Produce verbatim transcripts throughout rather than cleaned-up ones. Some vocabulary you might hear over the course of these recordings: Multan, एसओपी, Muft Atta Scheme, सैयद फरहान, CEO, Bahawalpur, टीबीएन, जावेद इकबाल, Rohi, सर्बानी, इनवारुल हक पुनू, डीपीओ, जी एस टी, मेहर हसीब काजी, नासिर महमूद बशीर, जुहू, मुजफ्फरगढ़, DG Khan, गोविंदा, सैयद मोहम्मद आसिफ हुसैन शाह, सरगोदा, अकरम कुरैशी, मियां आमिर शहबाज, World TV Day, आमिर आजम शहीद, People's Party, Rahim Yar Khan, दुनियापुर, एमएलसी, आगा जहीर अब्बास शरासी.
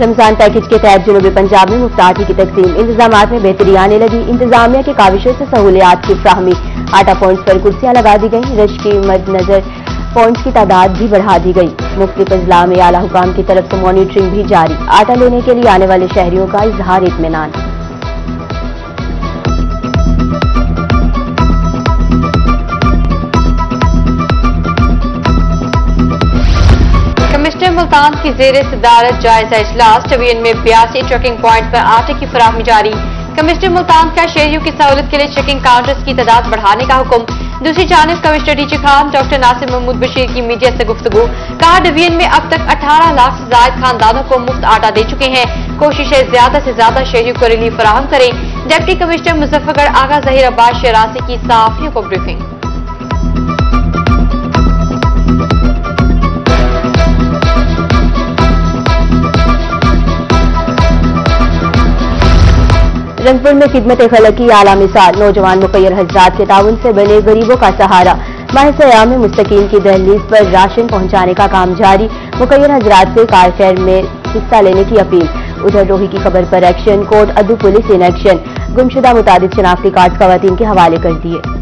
Ramzan package के तहत जुनूबी पंजाब में मुफ्त आटे की तकसीम, इंतजाम में बेहतरी आने लगी। इंतजामिया के काविशों से सहूलियात की फ्राहमी, आटा पॉइंट्स पर कुर्सियां लगा दी गई। रश के मद्देनजर पॉइंट्स की तादाद भी बढ़ा दी गई। मुख्तलिफ अजला में आला हुकाम की तरफ से मॉनिटरिंग भी जारी। आटा लेने के लिए आने वाले शहरियों का इजहार इत्मीनान। मुल्तान की जेरे सदारत जायजा इजलास, टीबीएन में बयासी चेकिंग पॉइंट पर आटे की फराहमी जारी। कमिश्नर मुल्तान का शहरियों की सहूलत के लिए चेकिंग काउंटर्स की तादाद बढ़ाने का हुक्म। दूसरी जानब commissioner DG Khan doctor नासिर महमूद बशीर की मीडिया से गुफ्तगू, कहा टीबीएन में अब तक अठारह लाख से ज्यादा खानदानों को मुफ्त आटा दे चुके हैं। कोशिश है ज्यादा से ज्यादा शहरियों को रिलीफ फराहम करें। डिप्टी कमिश्नर मुजफ्फरगढ़ आगा जहीर अब्बास शरासी की सहाफियों को ब्रीफिंग। रंगपुर में खिदमत खलकी आला मिसाल, नौजवान मुखिर हजरात के ताउन से बने गरीबों का सहारा। माह-ए-सयाम में मुस्तकीम की दहलीज पर राशन पहुंचाने का काम जारी। मुखिर हजरात से कार फेयर में हिस्सा लेने की अपील। उधर रोही की खबर पर एक्शन, कोर्ट अदू पुलिस इन एक्शन। गुमशुदा मुताबिक शनाख्ती कार्ड खवातीन के हवाले कर दिए।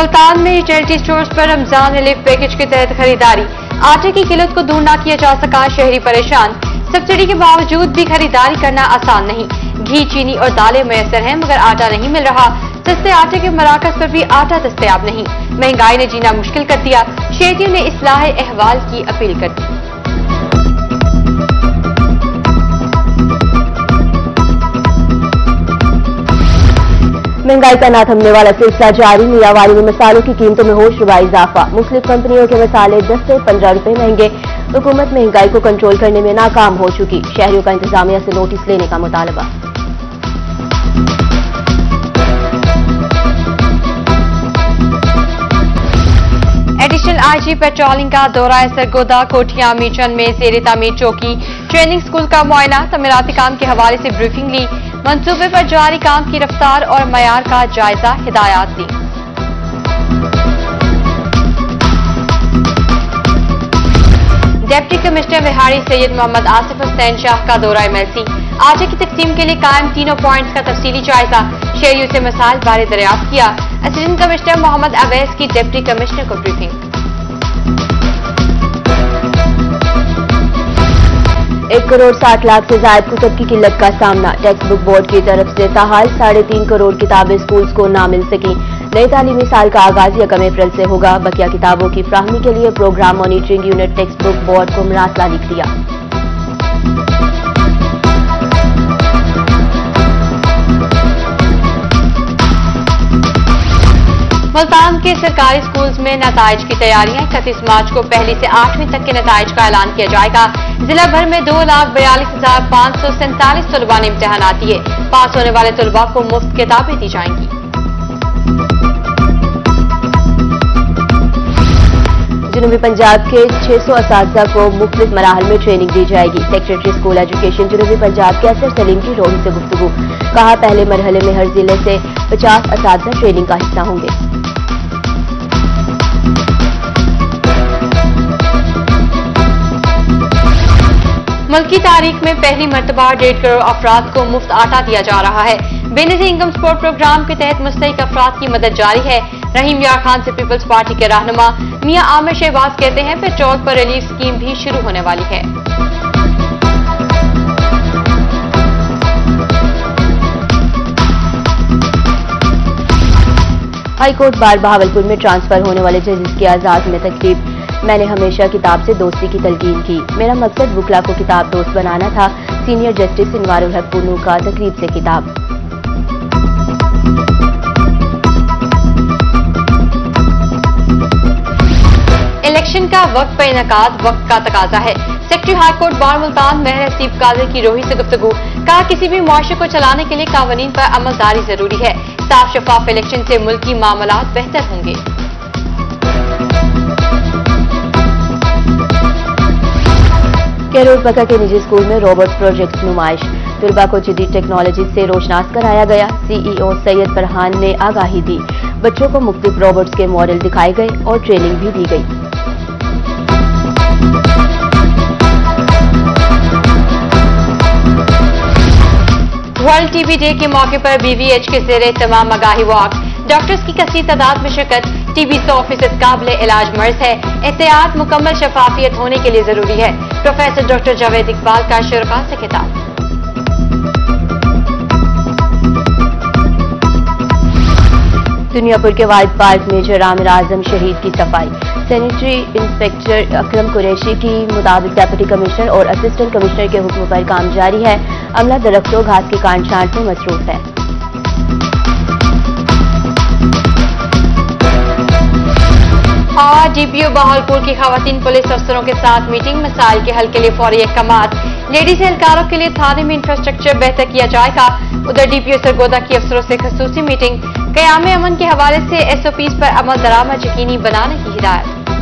मुल्तान में चैरिटी स्टोर्स पर रमजान रिलीफ पैकेज के तहत खरीदारी, आटे की किल्लत को दूर ना किया जा सका, शहरी परेशान। सब्सिडी के बावजूद भी खरीदारी करना आसान नहीं। घी, चीनी और दालें मैसर हैं मगर आटा नहीं मिल रहा। सस्ते आटे के मराकज पर भी आटा दस्तयाब नहीं। महंगाई ने जीना मुश्किल कर दिया। शहरियों ने इस्लाह अहवाल की अपील कर दी। महंगाई का ना थमने वाला सिलसिला जारी। मियांवारी में मसालों की कीमतों में होशरुबा इजाफा, मुख्तलिफ कंपनियों के मसाले दस से पंद्रह रुपए महंगे। हुकूमत महंगाई को कंट्रोल करने में नाकाम हो चुकी। शहरियों का इंतजामिया से नोटिस लेने का मुतालबा। एडिशनल आईजी पेट्रोलिंग का दौरा, सरगोदा, कोठिया, मीचन में जेर तामीर चौकी। ट्रेनिंग स्कूल का मुआयना, तमीराती काम के हवाले से ब्रीफिंग ली। मंसूबे पर जारी काम की रफ्तार और मयार का जायजा, हिदायत दी। डिप्टी कमिश्नर बिहारी सैयद मोहम्मद आसिफ हुसैन शाह का दौरा एमएलसी। आटे की तकसीम के लिए कायम तीनों पॉइंट्स का तफसीली जायजा, शहरियों से मसाइल बारे दरियाफ्त किया। असिस्टेंट कमिश्नर मोहम्मद अवैस की डिप्टी कमिश्नर को ब्रीफिंग। एक करोड़ साठ लाख से ज्यादा कुतब की किल्लत का सामना, टेक्स्ट बुक बोर्ड की तरफ से ताहाल साढ़े तीन करोड़ किताबें स्कूल्स को ना मिल सकी। नए तालीमी साल का आगाज यकम अप्रैल से होगा। बकिया किताबों की फ्राहमी के लिए programme monitoring unit text book board को मरासला लिख दिया। मुल्तान के सरकारी स्कूल्स में नताइज की तैयारियां, इकतीस मार्च को पहली से आठवीं तक के नताइज का ऐलान किया जाएगा। जिला भर में दो लाख बयालीस हजार पाँच सौ सैंतालीस तलबा ने इम्तहान दिए। पास होने वाले तलबा को मुफ्त किताबें दी जाएंगी। जुनूबी पंजाब के छह सौ असातिज़ा को मुख्तलिफ मराहल में ट्रेनिंग दी जाएगी। सेक्रेटरी स्कूल एजुकेशन जुनूबी पंजाब के असर सलीम की रोही से गुफ्तगू, कहा पहले मरहले में हर जिले से पचास असातिज़ा ट्रेनिंग का हिस्सा होंगे। मुल्की तारीख में पहली मरतबा डेढ़ करोड़ अफराद को मुफ्त आटा दिया जा रहा है। बेनजीर इनकम सपोर्ट प्रोग्राम के तहत मुस्तहिक अफराद की मदद जारी है। रहीम यार खान से पीपल्स पार्टी के रहनुमा मियां आमिर शहबाज कहते हैं पेट्रोल पर रिलीफ स्कीम भी शुरू होने वाली है। हाई कोर्ट बार बहावलपुर में ट्रांसफर होने वाले जजेस की आजाद में तकरीब। मैंने हमेशा किताब से दोस्ती की तलकीन की। मेरा मकसद बुकला को किताब दोस्त बनाना था। सीनियर जस्टिस इनवारुल हक पुनू का तकरीब से किताब। इलेक्शन का वक्त पर इनकाद वक्त का तकाजा है। Secretary high court bar Multan मेहर हसीब काजी की रोही से गुफ्तगू, कहा किसी भी मुआशरे को चलाने के लिए कानून पर अमलदारी जरूरी है। साफ शफाफ इलेक्शन से मुल्की मामलात बेहतर होंगे। कैरोलपका के निजी स्कूल में रोबोट प्रोजेक्ट नुमाइश, तलबा को जदीद टेक्नोलॉजी से रोशनास कराया गया। सीईओ सैयद फरहान ने आगाही दी। बच्चों को मुफ्ती रॉबर्ट्स के मॉडल दिखाए गए और ट्रेनिंग भी दी गई। वर्ल्ड टीवी डे के मौके पर बीवीएच के जेरे तमाम आगाही वॉक, डॉक्टर्स की कसीद तादाद में शिरकत। टीबी सौ फीसद काबिल इलाज मर्ज है, एहतियात मुकम्मल शफाफियत होने के लिए जरूरी है। प्रोफेसर डॉक्टर जावेद इकबाल का शोरबा से खिताब। दुनियापुर के white park major आमिर आजम शहीद की सफाई। सैनिटरी इंस्पेक्टर अकरम कुरैशी की मुताबिक डेप्यूटी कमिश्नर और असिस्टेंट कमिश्नर के हुक्म पर काम जारी है। अमला दरख्तों घास की काट छांट में मसरूफ है। और डीपीओ बहावलपुर की खवातीन पुलिस अफसरों के साथ मीटिंग। मसाइल के हल के लिए फौरी अहकाम। लेडीज एहलकारों के लिए थाने में इंफ्रास्ट्रक्चर बेहतर किया जाएगा। उधर डीपीओ सरगोदा की अफसरों से खसूसी मीटिंग। कयाम अमन के हवाले से एसओपी पर अमल दरामद यकीनी बनाने की हिदायत।